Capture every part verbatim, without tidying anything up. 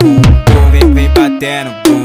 bum. Vem, vem batendo, bum,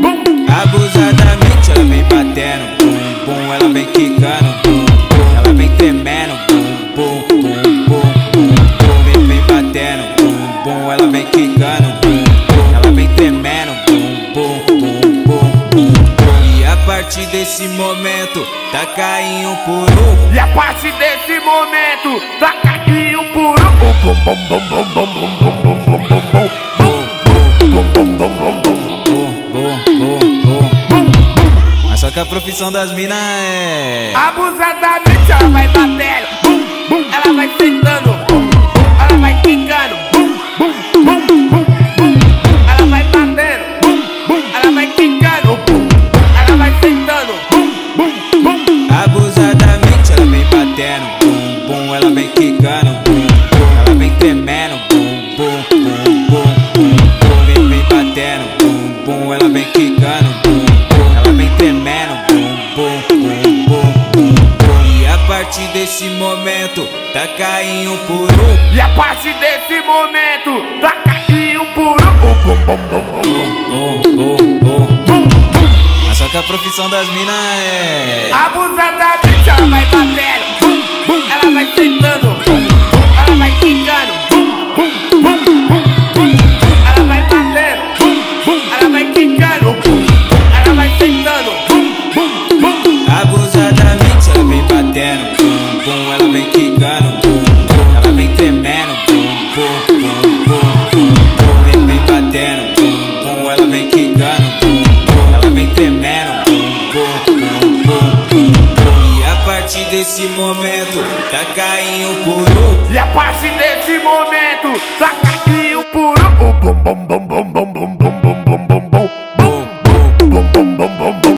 bum. Abusadamente ela vem batendo, bum, bum. Ela vem quicando, bum, bum. Ela vem tremendo, bum, bum, bum, bum, bum, bum. Vem, vem batendo, bum, bum. Ela vem quicando, bum, bum. Ela vem tremendo, bum, bum, bum, bum, bum, bum. E a partir desse momento taca em um por um. E a partir desse momento taca em um por um. Mas só que a profissão das minas é abusadamente ela vai batendo, bum, bum. Ela vai sentando, bum, bum. Ela vai quicando, bum, bum, bum, bum, bum. Ela vai batendo, bum, bum. Ela vai quicando, bum. Ela vai sentando, bum, bum, bum. Abusadamente ela vem batendo, bum, bum. Ela vem quicando, bum, bum. Ela vem tremendo, bum, bum, bum, bum, bum, bum. Vem, vem batendo, bum, bum. Ela vem quicando, bum, bum. Ela vem tremendo, bum, bum, bum, bum, bum, bum. E a partir desse momento taca em um por um. E a partir desse momento taca em um por um. Mas só que a profissão das minas é abusadamente ela vai batendo, bum, bum. Ela vai sentando, bum, bum. Ela vai quicando, bum, bum, bum, bum, bum. Ela vai batendo, bum, bum. Ela vai quicando, bum. Ela vai sentando, bum, bum, bum. Abusadamente ela vem batendo, bum, bum. Ela vem quicando, bum, bum. Ela vem tremendo, bum, bum, bum, bum, bum, bum. Vem, vem batendo, bum, bum. Ela vem quicando, bum, bum. Ela vem tremendo, bum, bum, bum, bum, bum. A partir desse momento taca em um por um. E a partir desse momento taca em um por um.